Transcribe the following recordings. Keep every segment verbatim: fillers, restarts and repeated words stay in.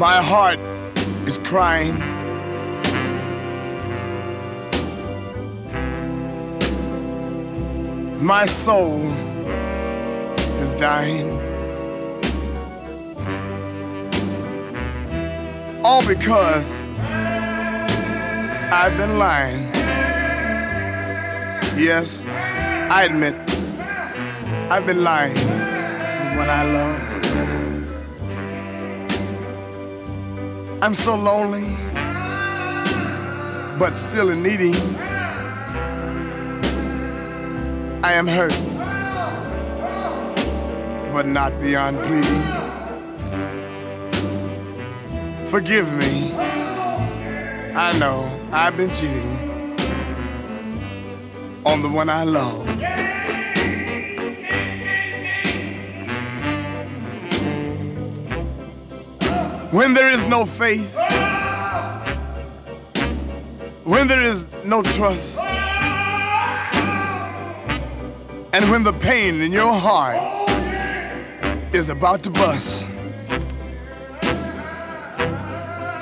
My heart is crying. My soul is dying. All because I've been lying. Yes, I admit I've been lying to the one I love. I'm so lonely, but still in needing. I am hurt, but not beyond pleading. Forgive me, I know I've been cheating on the one I love. When there is no faith, when there is no trust, and when the pain in your heart is about to bust,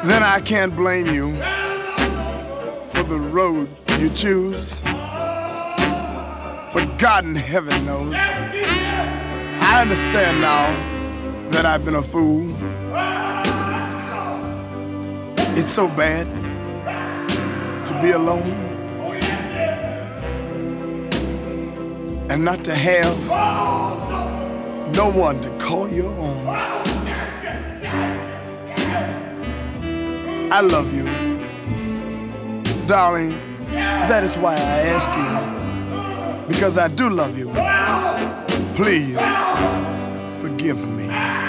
then I can't blame you for the road you choose. For God in heaven knows, I understand now that I've been a fool. It's so bad to be alone and not to have no one to call your own. I love you, darling. That is why I ask you, because I do love you. Please forgive me.